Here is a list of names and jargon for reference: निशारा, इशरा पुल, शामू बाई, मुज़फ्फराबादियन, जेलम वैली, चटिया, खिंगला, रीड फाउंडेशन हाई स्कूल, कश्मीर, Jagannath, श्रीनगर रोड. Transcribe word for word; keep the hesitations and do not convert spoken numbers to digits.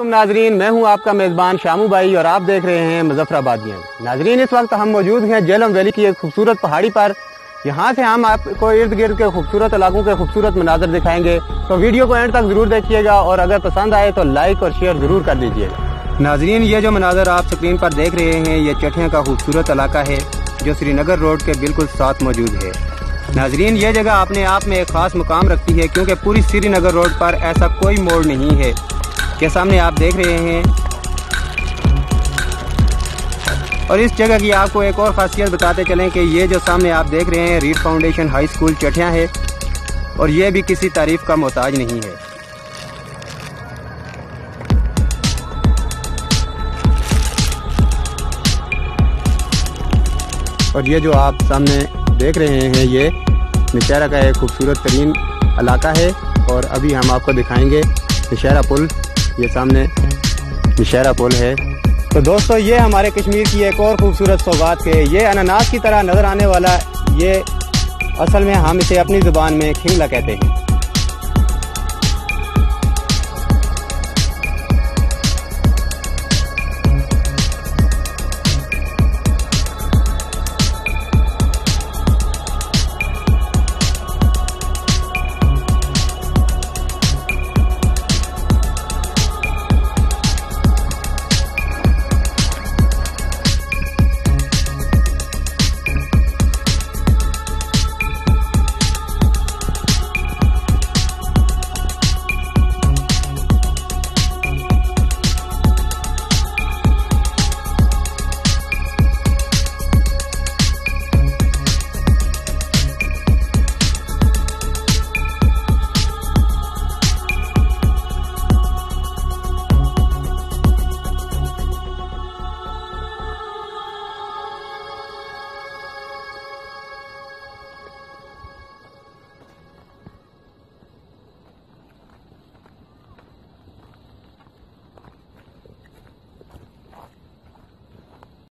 नाजरीन, मैं हूं आपका मेज़बान शामू बाई और आप देख रहे हैं मुज़फ्फराबादियन। नाजरीन, इस वक्त हम मौजूद हैं जेलम वैली की एक खूबसूरत पहाड़ी पर। यहाँ से हम आपको इर्द गिर्द के खूबसूरत इलाकों के खूबसूरत मनाजर दिखाएंगे, तो वीडियो को एंड तक जरूर देखिएगा और अगर पसंद आए तो लाइक और शेयर जरूर कर दीजिएगा। नाजरीन, ये जो मनाजर आप स्क्रीन पर देख रहे हैं ये चटिया का खूबसूरत इलाका है जो श्रीनगर रोड के बिल्कुल साथ मौजूद है। नाजरीन, ये जगह अपने आप में एक खास मुकाम रखती है क्योंकि पूरी श्रीनगर रोड पर ऐसा कोई मोड़ नहीं है। ये सामने आप देख रहे हैं, और इस जगह की आपको एक और खासियत बताते चलें कि ये जो सामने आप देख रहे हैं रीड फाउंडेशन हाई स्कूल चटिया है और ये भी किसी तारीफ का मोहताज नहीं है। और ये जो आप सामने देख रहे हैं ये निशारा का एक खूबसूरत तरीन इलाका है और अभी हम आपको दिखाएंगे इशरा पुल। ये सामने इशरा पुल है। तो दोस्तों, ये हमारे कश्मीर की एक और खूबसूरत सौगात है। ये अनानास की तरह नज़र आने वाला ये असल में हम इसे अपनी ज़ुबान में खिंगला कहते हैं।